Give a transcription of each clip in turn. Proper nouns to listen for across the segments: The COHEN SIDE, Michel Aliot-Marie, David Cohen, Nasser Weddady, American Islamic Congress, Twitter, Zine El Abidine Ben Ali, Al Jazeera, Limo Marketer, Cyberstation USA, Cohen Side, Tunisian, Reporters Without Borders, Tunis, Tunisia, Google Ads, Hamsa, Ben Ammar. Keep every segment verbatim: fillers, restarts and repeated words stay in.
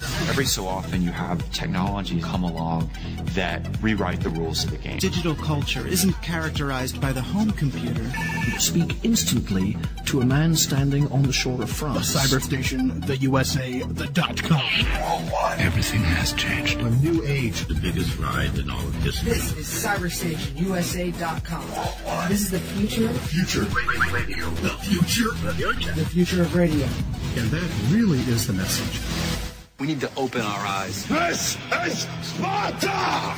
Every so often you have technology come along that rewrite the rules of the game. Digital culture isn't characterized by the home computer. You speak instantly to a man standing on the shore of France. The Cyberstation, the U S A, the dot-com. Oh, everything has changed. A new age. The biggest ride in all of history. This is Cyberstation U S A dot com. Oh, this is the future. The future. Radio. The future. The future of radio. And that really is the message. We need to open our eyes. This is Sparta!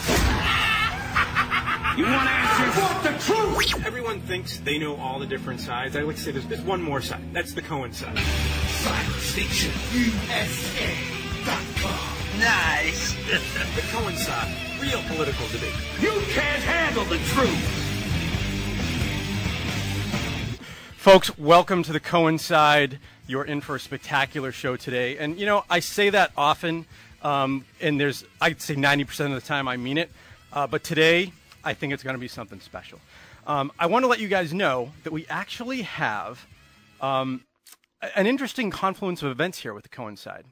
You want answers? I want the truth! Everyone thinks they know all the different sides. I like to say there's, there's one more side. That's the Cohen side. Cyberstation U S A dot com. Nice! The Cohen side. Real political debate. You can't handle the truth! Folks, welcome to the Cohen Side. You're in for a spectacular show today. And, you know, I say that often, um, and there's, I'd say ninety percent of the time I mean it. Uh, but today, I think it's going to be something special. Um, I want to let you guys know that we actually have um, an interesting confluence of events here with the Cohen Side.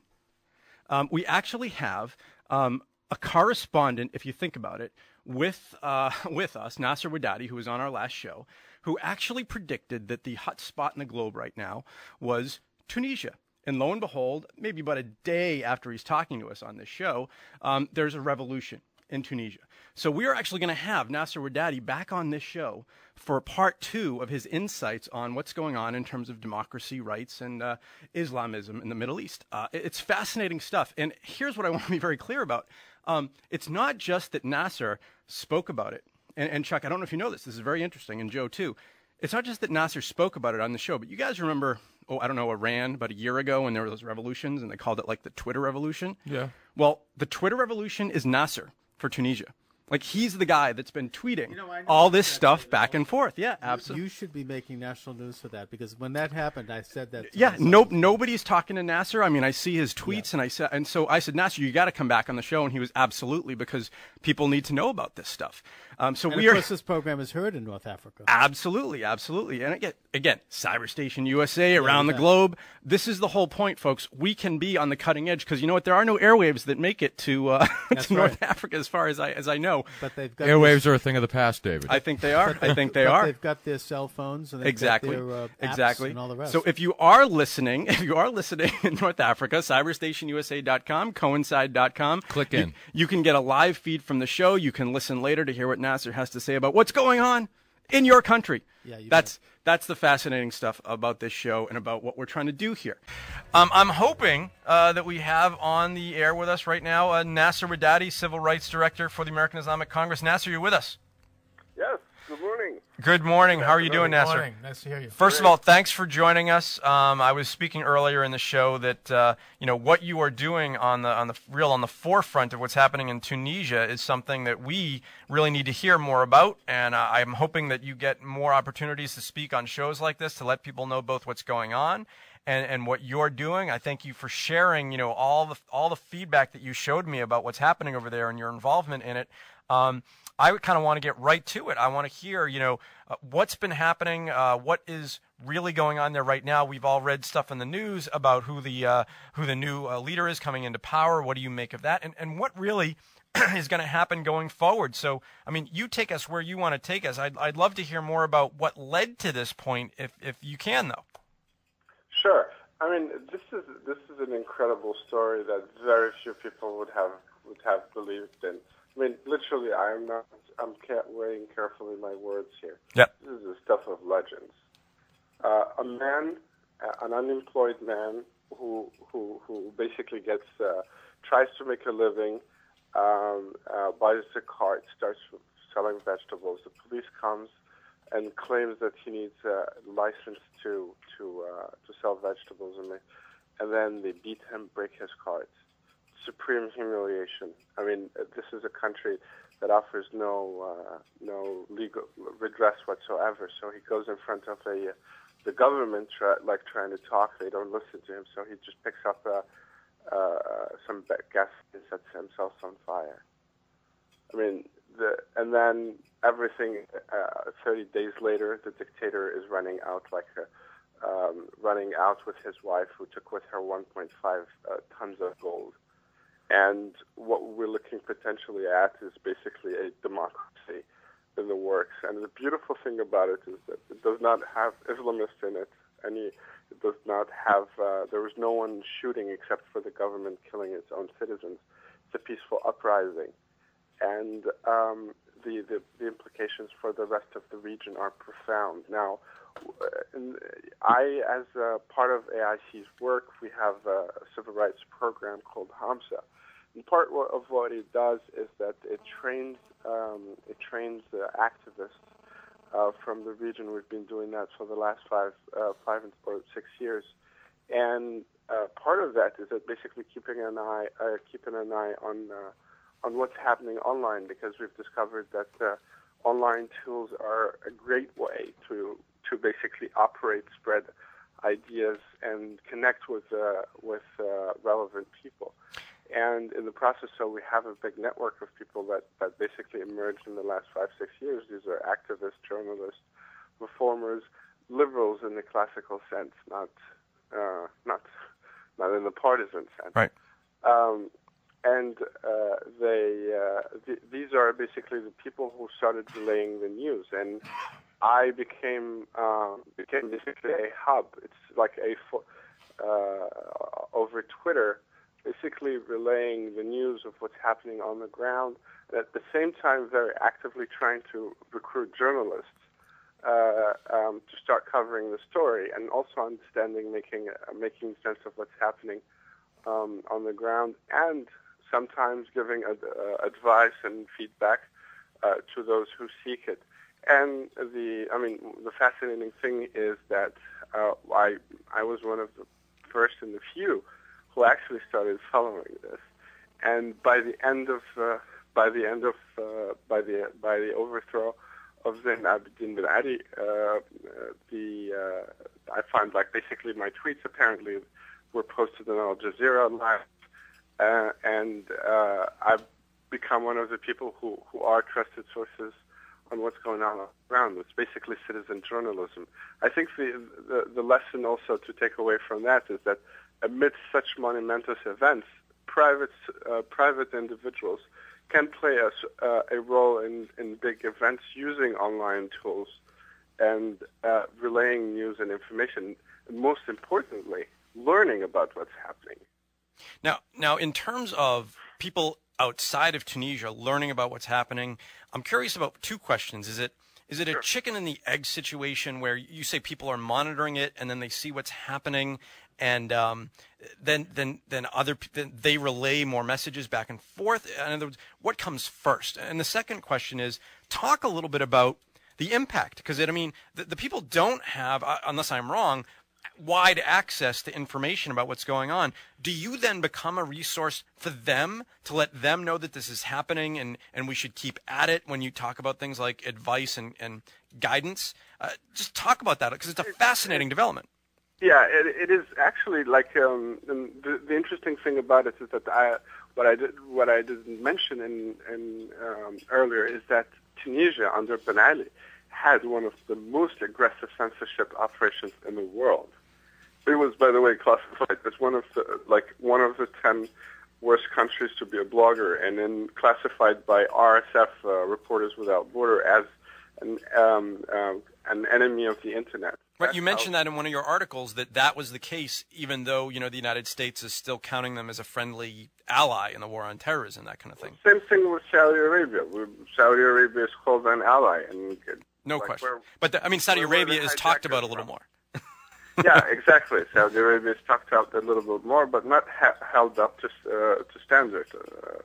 Um, we actually have um, a correspondent, if you think about it, with, uh, with us, Nasser Weddady, who was on our last show, who actually predicted that the hot spot in the globe right now was Tunisia. And lo and behold, maybe about a day after he's talking to us on this show, um, there's a revolution in Tunisia. So we are actually going to have Nasser Weddady back on this show for part two of his insights on what's going on in terms of democracy, rights, and uh, Islamism in the Middle East. Uh, it's fascinating stuff. And here's what I want to be very clear about. Um, it's not just that Nasser spoke about it. And, and Chuck, I don't know if you know this. This is very interesting, and Joe, too. It's not just that Nasser spoke about it on the show, but you guys remember, oh, I don't know, Iran about a year ago when there were those revolutions, and they called it, like, the Twitter revolution? Yeah. Well, the Twitter revolution is Nasser for Tunisia. Like, he's the guy that's been tweeting you know, all this stuff back and forth. Yeah, absolutely. You should be making national news for that, because when that happened, I said that. To yeah, no, nobody's talking to Nasser. I mean, I see his tweets, yeah. and I said, and so I said, Nasser, you got to come back on the show, and he was absolutely, because people need to know about this stuff. Um, so and we of course are, this program is heard in North Africa. Absolutely, absolutely, and again, again, Cyberstation U S A around yeah, exactly. the globe. This is the whole point, folks. We can be on the cutting edge because you know what? There are no airwaves that make it to uh, to right. North Africa, as far as I as I know. But they've got airwaves this, are a thing of the past, David. I think they are. I think they but are. They've got their cell phones and they've exactly. got their uh, apps exactly. and all the rest. So if you are listening, if you are listening in North Africa, Cyberstation U S A dot com, Cohen Side dot com. Click in. You, you can get a live feed from the show. You can listen later to hear what Nasser has to say about what's going on in your country. Yeah, you that's know. that's the fascinating stuff about this show and about what we're trying to do here. Um, I'm hoping uh, that we have on the air with us right now uh, Nasser Weddady, Civil Rights Director for the American Islamic Congress. Nasser, you're with us. Yes. Good morning. Good morning. How are you doing, Nasser? Good morning. Nice to hear you. First Great. of all, thanks for joining us. Um, I was speaking earlier in the show that uh, you know what you are doing on the on the real on the forefront of what's happening in Tunisia is something that we really need to hear more about, and uh, I'm hoping that you get more opportunities to speak on shows like this to let people know both what's going on and and what you're doing. I thank you for sharing you know all the all the feedback that you showed me about what's happening over there and your involvement in it. Um, I would kind of want to get right to it. I want to hear, you know, uh, what's been happening, uh, what is really going on there right now. We've all read stuff in the news about who the uh, who the new uh, leader is coming into power. What do you make of that? And and what really is going to happen going forward? So, I mean, you take us where you want to take us. I'd I'd love to hear more about what led to this point, if if you can, though. Sure. I mean, this is this is an incredible story that very few people would have would have believed in. I mean, literally, I'm not. I'm weighing carefully my words here. Yep. This is the stuff of legends. Uh, a man, uh, an unemployed man, who who who basically gets uh, tries to make a living, um, uh, buys a cart, starts selling vegetables. The police comes and claims that he needs a license to to uh, to sell vegetables, and they, and then they beat him, break his cart. Supreme humiliation. I mean, this is a country that offers no uh, no legal redress whatsoever. So he goes in front of a, the government, try, like trying to talk. They don't listen to him. So he just picks up uh, uh, some gas and sets himself on fire. I mean, the and then everything. Uh, Thirty days later, the dictator is running out like a. Um, running out with his wife, who took with her one point five uh, tons of gold. And what we're looking potentially at is basically a democracy in the works. And the beautiful thing about it is that it does not have Islamists in it. Any, it does not have, uh, there was no one shooting except for the government killing its own citizens. It's a peaceful uprising. And um, the, the, the implications for the rest of the region are profound. Now, I, as a part of A I C's work, we have a civil rights program called Hamsa. And part of what it does is that it trains, um, it trains the activists uh, from the region. We've been doing that for the last five, uh, five or six years. And uh, part of that is that basically keeping an eye, uh, keeping an eye on, uh, on what's happening online, because we've discovered that uh, online tools are a great way to to basically operate, spread ideas, and connect with uh, with uh, relevant people. And in the process, so we have a big network of people that, that basically emerged in the last five, six years. These are activists, journalists, reformers, liberals in the classical sense, not uh, not not in the partisan sense. Right. Um, and uh, they uh, th- these are basically the people who started relaying the news. And I became uh, became basically a hub. It's like a fo- uh, over Twitter, basically relaying the news of what's happening on the ground, and at the same time very actively trying to recruit journalists uh, um, to start covering the story, and also understanding, making uh, making sense of what's happening um, on the ground, and sometimes giving ad- uh, advice and feedback uh, to those who seek it. And the, I mean, the fascinating thing is that uh, I I was one of the first and the few who actually started following this, and by the end of uh, by the end of uh, by the by the overthrow of Zine El Abidine Ben Ali, uh, the uh, I found like basically my tweets apparently were posted on Al Jazeera live, uh, and uh, I've become one of the people who, who are trusted sources on what's going on around. It's basically citizen journalism. I think the, the the lesson also to take away from that is that amidst such monumentous events, private uh, private individuals can play a, uh, a role in, in big events using online tools and uh, relaying news and information, and most importantly, learning about what's happening. Now, now in terms of people outside of Tunisia learning about what's happening, I'm curious about two questions. Is it is it a chicken and the egg situation where you say people are monitoring it and then they see what's happening, and um, then then then other then they relay more messages back and forth? In other words, what comes first? And the second question is, talk a little bit about the impact, because I mean the, the people don't have, unless I'm wrong, wide access to information about what's going on. Do you then become a resource for them to let them know that this is happening and, and we should keep at it when you talk about things like advice and, and guidance? Uh, just talk about that, because it's a fascinating development. Yeah, it, it is actually like um, the, the interesting thing about it is that I, what I did, what I didn't mention in, in um, earlier is that Tunisia under Ben Ali had one of the most aggressive censorship operations in the world. It was, by the way, classified as one of the like one of the ten worst countries to be a blogger, and then classified by R S F, uh, Reporters Without Borders, as an um, uh, an enemy of the internet. Right. That's you mentioned how, that in one of your articles that that was the case, even though you know the United States is still counting them as a friendly ally in the war on terrorism, that kind of thing. Same thing with Saudi Arabia. Saudi Arabia is called an ally, and no like question. Where, but the, I mean, Saudi Arabia is talked about a little from. more. Yeah, exactly. Saudi Arabia is talked about a little bit more, but not ha- held up to uh, to standards. Uh,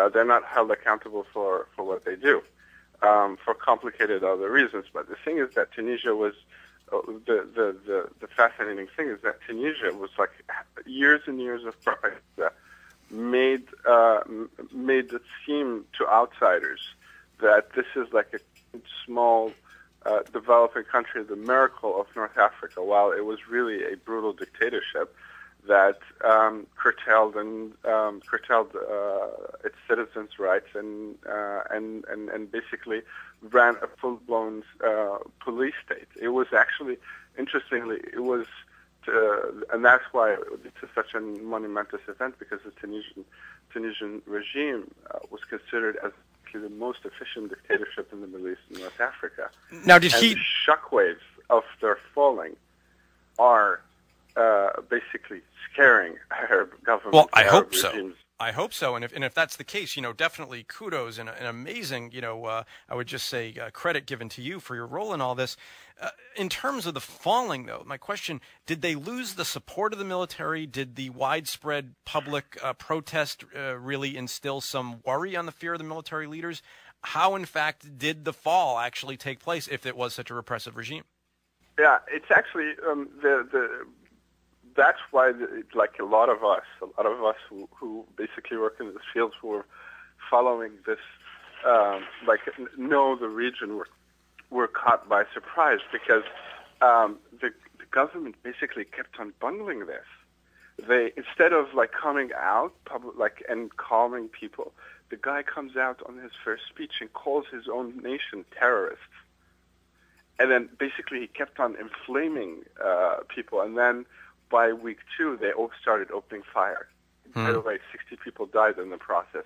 uh, they're not held accountable for, for what they do, um, for complicated other reasons. But the thing is that Tunisia was uh, the, the the the fascinating thing is that Tunisia was like years and years of propaganda made uh, made it seem to outsiders that this is like a small uh, developing country, the miracle of North Africa, while it was really a brutal dictatorship that um, curtailed and um, curtailed uh, its citizens' rights and uh, and, and and basically ran a full-blown uh, police state. It was actually, interestingly, it was uh, and that's why it's such a monumentous event, because the Tunisian Tunisian regime uh, was considered as the most efficient dictatorship in the Middle East and North Africa. Now, did and he? The shockwaves of their falling are uh, basically scaring Arab governments. Well, I Arab hope regimes. so. I hope so, and if and if that's the case, you know, definitely kudos and an amazing, you know, uh, I would just say uh, credit given to you for your role in all this. Uh, in terms of the falling, though, my question: did they lose the support of the military? Did the widespread public uh, protest uh, really instill some worry on the fear of the military leaders? How, in fact, did the fall actually take place if it was such a repressive regime? Yeah, it's actually um, the the. That's why, like a lot of us, a lot of us who, who basically work in this field, who are following this, um, like know the region, were were caught by surprise, because um, the, the government basically kept on bungling this. They instead of like coming out public, like and calming people, the guy comes out on his first speech and calls his own nation terrorists, and then basically he kept on inflaming uh, people, and then. By week two, they all started opening fire. Hmm. By the way, sixty people died in the process,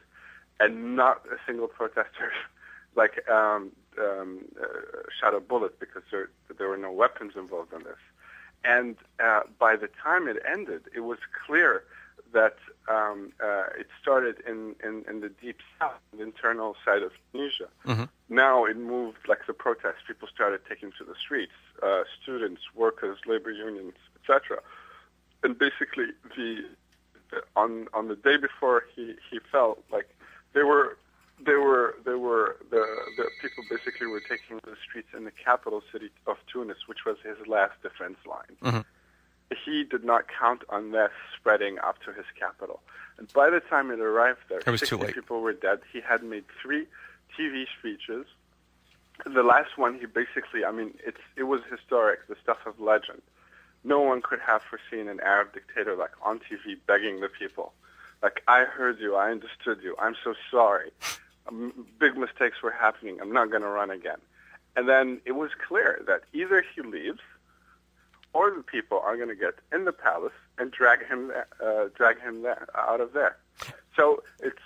and not a single protester like um, um, uh, shot a bullet, because there there were no weapons involved in this. And uh, by the time it ended, it was clear that um, uh, it started in, in, in the deep south, the internal side of Tunisia. Mm-hmm. Now it moved like the protests. People started taking to the streets, uh, students, workers, labor unions, et cetera. And basically, the on on the day before he, he fell, like they were they were they were the, the people basically were taking the streets in the capital city of Tunis, which was his last defense line. Mm-hmm. He did not count on that spreading up to his capital. And by the time it arrived there, it was too late. People were dead. He had made three T V speeches. The last one, he basically, I mean, it's it was historic, the stuff of legend. No one could have foreseen an Arab dictator like on T V begging the people, like, I heard you, I understood you, I'm so sorry, um, big mistakes were happening, I'm not going to run again. And then it was clear that either he leaves, or the people are going to get in the palace and drag him, uh, drag him there, out of there. So it's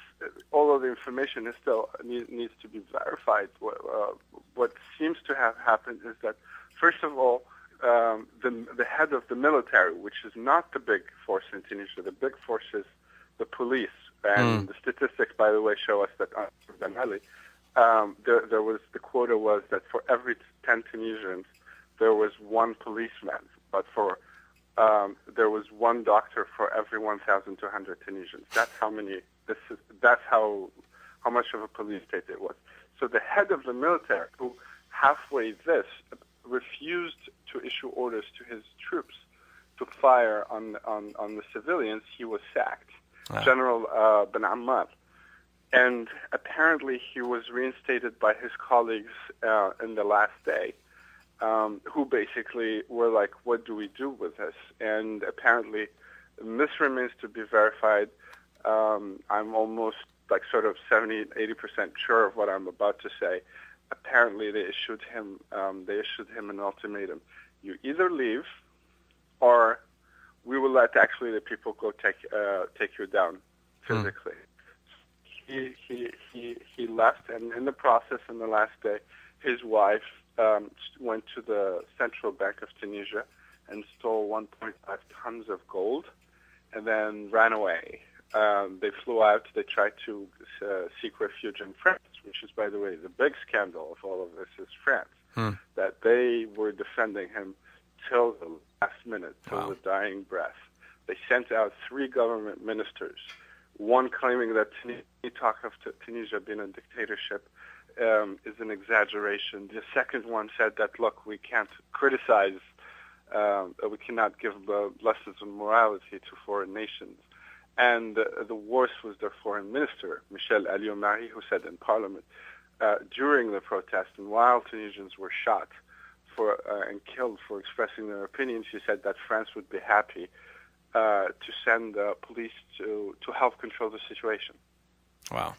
although the information is still need, needs to be verified, what, uh, what seems to have happened is that first of all. Um, the, the head of the military, which is not the big force in Tunisia. The big force is the police. And mm. the statistics, by the way, show us that uh, Ben Ali, um, there, there was the quota was that for every ten Tunisians, there was one policeman. But for um, there was one doctor for every one thousand two hundred Tunisians. That's how many. This is, that's how how much of a police state it was. So the head of the military, who halfway this. refused to issue orders to his troops to fire on on, on the civilians, he was sacked. Wow. General uh, Ben Ammar. And apparently he was reinstated by his colleagues uh, in the last day, um, who basically were like, what do we do with this? And apparently, and this remains to be verified. Um, I'm almost like sort of seventy, eighty percent sure of what I'm about to say. Apparently, they issued him. Um, they issued him an ultimatum: you either leave, or we will let actually the people go take uh, take you down physically. Mm. He he he he left, and in the process, in the last day, his wife um, went to the central bank of Tunisia and stole one point five tons of gold, and then ran away. Um, they flew out. They tried to uh, seek refuge in France, which is, by the way, the big scandal of all of this is France, hmm. that they were defending him till the last minute, till wow. the dying breath. They sent out three government ministers, one claiming that any talk of Tunisia being a dictatorship um, is an exaggeration. The second one said that, look, we can't criticize, um, we cannot give lessons in morality to foreign nations. And uh, the worst was their foreign minister, Michel Aliot-Marie, who said in parliament uh, during the protest, and while Tunisians were shot for uh, and killed for expressing their opinions, he said that France would be happy uh, to send uh, police to, to help control the situation. Wow.